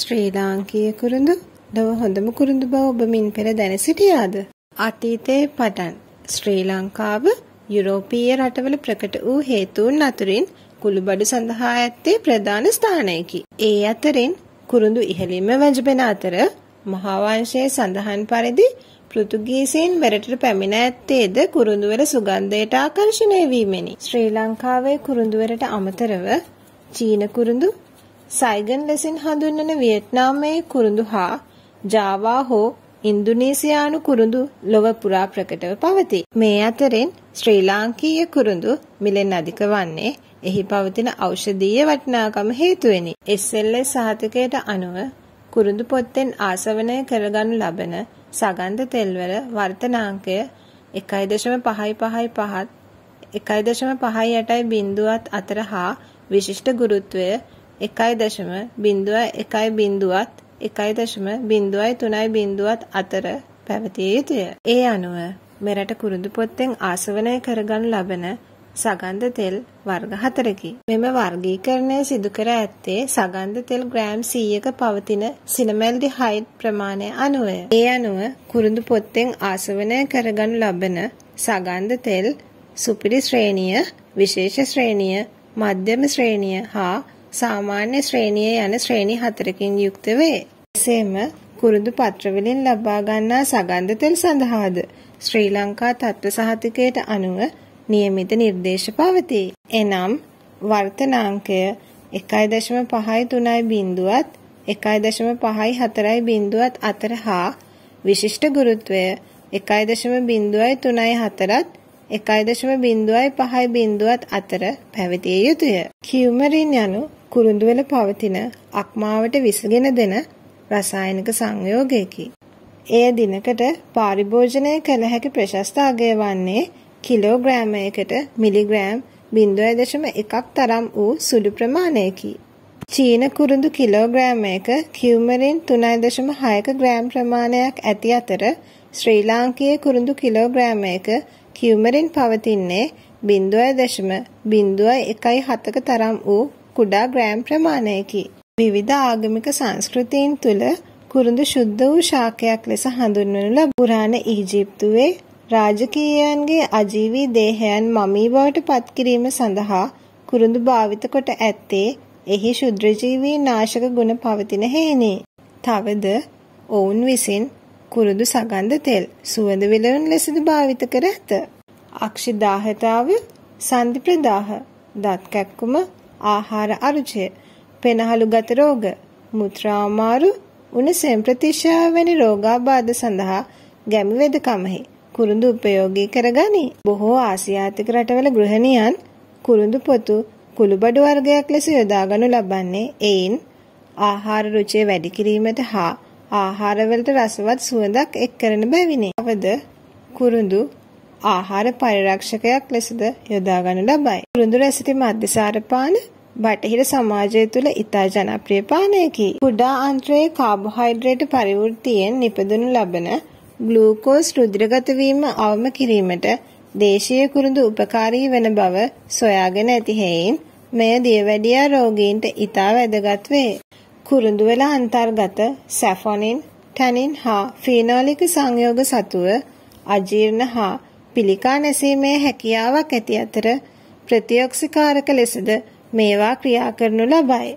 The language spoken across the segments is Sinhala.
ශ්‍රී ලාංකීය කුරුඳු ලොව හොඳම කුරුඳු බව ඔබ මින් පෙර දැන සිටියාද? අතීතයේ පටන් ශ්‍රී ලංකාව යුරෝපීය රටවල ප්‍රකට වූ හේතුන් අතරින් කුළුබඩු සඳහා ඇත්තේ ප්‍රධාන ස්ථානයකි. ඒ අතරින් කුරුඳු ඉහළින්ම වැජඹෙන අතර මහා වංශයේ සඳහන් පරිදි පෘතුගීසීන් මෙරටට පැමිණ ඇත්තේද කුරුඳුවර සුගන්ධයට ආකර්ෂණය වීමෙනි. ශ්‍රී ලංකාවේ කුරුඳුවරට අමතරව චීන කුරුඳු, සයිගන් ලෙසින් හඳුන්වන වියට්නාමයේ කුරුඳු හා ජාවා හෝ ඉන්දුනීසියානු කුරුඳු ලොව පුරා ප්‍රකටව පවතී. මේ අතරින් ශ්‍රී ලාංකීය කුරුඳු මිලෙන් අධික වන්නේ එහි පවතින ඖෂධීය වටිනාකම හේතුවෙනි. SLS සහතිකයට අනුව කුරුඳු පොත්තෙන් ආසවණය කරගනු ලබන සගන්ධ තෙල්වල වර්තනාංකය 1.555 1.58 හා විශිෂ්ට ගුරුත්වය 1.01 1.03 අතර පැවතිය යුතුය. ඒ අනුව මෙරට කුරුඳු පොත්තෙන් ආසවණය කරගනු ලබන සගන්ධ තෙල් වර්ග 4කි. මෙම වර්ගීකරණය සිදු කර ඇත්තේ සගන්ධ තෙල් ග්‍රෑම් 100ක පවතින සිනමල්ඩිහයිඩ් ප්‍රමාණය අනුවය. ඒ අනුව කුරුඳු පොත්තෙන් ආසවණය කරගනු ලබන සගන්ධ තෙල් සුපිරි ශ්‍රේණිය, විශේෂ ශ්‍රේණිය, මධ්‍යම ශ්‍රේණිය හා සාමාන්‍ය ශ්‍රේණිය යන ශ්‍රේණි 4කින් යුක්ත වේ. එසේම කුරුඳු පත්‍රවලින් ලබා ගන්නා සගන්ධ තෙල් සඳහාද ශ්‍රී ලංකා තත්ත්ව සහතිකයට අනුව නියමිත නිර්දේශ පවතී. එනම් වර්තනාංකය 1.53 1.54 අතර හා විශිෂ්ට ගුරුත්වය 1.34 1.5 අතර පැවතිය යුතුය. කියුමරින් යනු කුරුඳු වල පවතින අක්මාවට විසගෙන දෙන රසායනික සංයෝගයකි. එය දිනකට පරිභෝජනය කළ හැකි ප්‍රශස්ත අගය වන්නේ කිලෝග්‍රෑමයකට මිලිග්‍රෑම් 0.1ක් තරම් වූ සුළු ප්‍රමාණයකි. චීන කුරුඳු කිලෝග්‍රෑමයක කියුමරින් 3.6ක ග්‍රෑම් ප්‍රමාණයක් ඇති අතර ශ්‍රී ලාංකීය කුරුඳු කිලෝග්‍රෑමයක කියුමරින් පවතින්නේ 0.07ක තරම් වූ කුඩා ග්‍රෑම් ප්‍රමාණයකි. විවිධ ආගමික සංස්කෘතීන් තුළ කුරුඳු ශුද්ධ වූ ශාකයක් ලෙස හඳුන්වනු ලබන පුරාණ ඊජිප්තුවේ රාජකීයයන්ගේ අජීවී දේහයන් මමී බවට පත් කිරීම සඳහා කුරුඳු භාවිත කොට ඇත්තේ එහි ශුද්‍රජීවී නාශක ගුණ පවතින හේනේ. තවද ඔවුන් විසින් කුරුඳු සගන්ධ තෙල් සුවඳ විලවුන් ලෙසද භාවිත කර ඇත. අක්ෂි දාහතාව, සන්ධි ප්‍රදාහ, දත් කැක්කුම, ආහාර අරුචය, පෙනහළු ගත රෝග, මුත්‍රා අමාරු, උණුසෙම් ප්‍රතිශාව වැනි රෝගාබාධ සඳහා ගැමි වෙදකමෙහි කුරුඳු උපයෝගී කරගනී. බොහෝ ආසියාතික රටවල ගෘහණියන් කුරුඳු පොතු කුළුබඩු වර්ගයක් ලෙස යොදාගනු ලබන්නේ එයින් ආහාර රුචිය වැඩි කිරීමට හා ආහාරවලට රසවත් සුවඳක් එක් කරන බැවිනි. අවද කුරුඳු ආහාර පරිරක්ෂකයක් ලෙසද යොදාගනු ලබයි. කුරුඳු රැසිටි මද්දිසාර පාන බටහිර සමාජය තුළ ඉතා ජනප්‍රිය පානයකි. කුඩා අන්ත්‍රයේ කාබෝහයිඩ්‍රේට් පරිවෘත්තියෙන් නිපදවනු ලබන ග්ලූකෝස් රුධිරගත වීම අවම කිරීමට දේශීය කුරුඳු උපකාරී වන බව සොයාගෙන ඇති හේයින් මෙය දියවැඩියා රෝගීන්ට ඉතා වැදගත් වේ. කුරුඳු වල අන්තර්ගත සැෆොනින්, ටැනින් හා ෆීනෝලික සංයෝග සතුව අජීර්ණ හා පිළිකා නැසීමේ හැකියාවක් ඇති අතර ප්‍රතිඔක්සිකාරක ලෙසද මේවා ක්‍රියා කරනු ලබයි.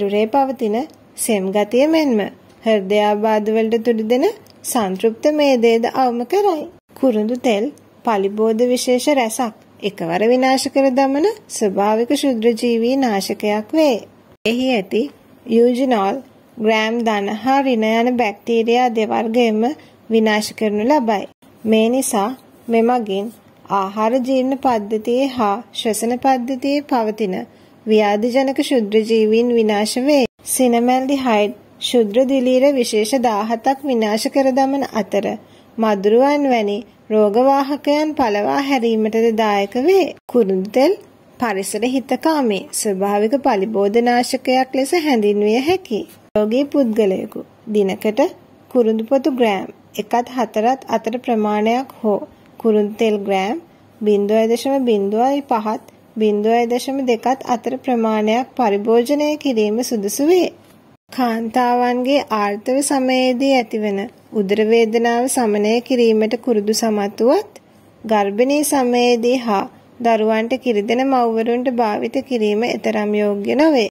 රුරේ පවතින සෙම් ගතිය මෙන්ම හෘදයාබාධ වලට තුඩු දෙන සංතෘප්ත මේදේද අවම කරයි. කුරුඳු තෙල් පලිබෝධ විශේෂ රැසක් එකවර විනාශ කර දමන ස්වභාවික ශුද්‍රජීවී නාශකයක් වේ. එහි ඇති යූජිනෝල් ග්‍රෑම් ධන හා ඍණ යන බැක්ටීරියා දෙවර්ගයම විනාශ කරනු ලබයි. මේ නිසා මෙමගින් ආහාර ජීර්ණ පද්ධතියේ හා ශ්වසන පද්ධතියේ පවතින ව්‍යාධිජනක ශුද්‍රජීවීන් විනාශ වේ. සිනමල්ඩිහයිඩ් ශුද්‍ර දිලීර විශේෂ 17ක් විනාශ කර දමන අතර මදුරුවන් වැනි රෝගවාහකයන් පලවා හැරීමටද දායක වේ. කුරුඳු තෙල් පරිසර හිතකාමී ස්වභාවික පලිබෝධනාශකයක් ලෙස හැඳින්විය හැකි. රෝගී පුද්ගලයෙකු දිනකට කුරුඳු පොතු ග්‍රෑම් 1-4 අතර ප්‍රමාණයක් හෝ කුරුඳු තෙල් ග්‍රෑම් 0.05 0.2 අතර ප්‍රමාණයක් පරිභෝජනය කිරීම සුදුසු වේ. කාන්තාවන්ගේ ආර්ථව සමයේදී ඇතිවන උදර වේදනාව සමනය කිරීමට කුරුදු සමත්වත් ගර්භණී සමයේදී හා දරුවන්ට කිරිදෙන මව්වරුන්ට භාවිත කිරීම එතරම් යෝග්‍ය නොවේ.